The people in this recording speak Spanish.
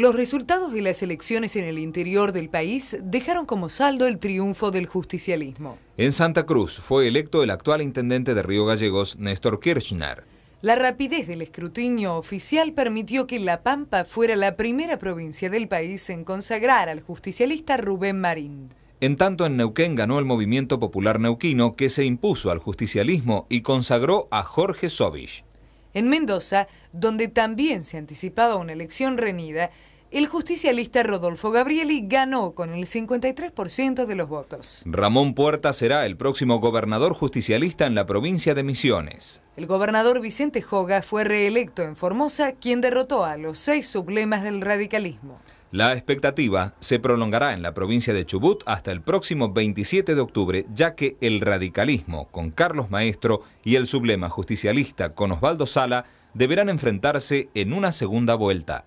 Los resultados de las elecciones en el interior del país dejaron como saldo el triunfo del justicialismo. En Santa Cruz fue electo el actual intendente de Río Gallegos, Néstor Kirchner. La rapidez del escrutinio oficial permitió que La Pampa fuera la primera provincia del país en consagrar al justicialista Rubén Marín. En tanto, en Neuquén ganó el Movimiento Popular Neuquino, que se impuso al justicialismo y consagró a Jorge Sobisch. En Mendoza, donde también se anticipaba una elección reñida, el justicialista Rodolfo Gabrielli ganó con el 53% de los votos. Ramón Puerta será el próximo gobernador justicialista en la provincia de Misiones. El gobernador Vicente Joga fue reelecto en Formosa, quien derrotó a los 6 sublemas del radicalismo. La expectativa se prolongará en la provincia de Chubut hasta el próximo 27 de octubre, ya que el radicalismo con Carlos Maestro y el sublema justicialista con Osvaldo Sala deberán enfrentarse en una segunda vuelta.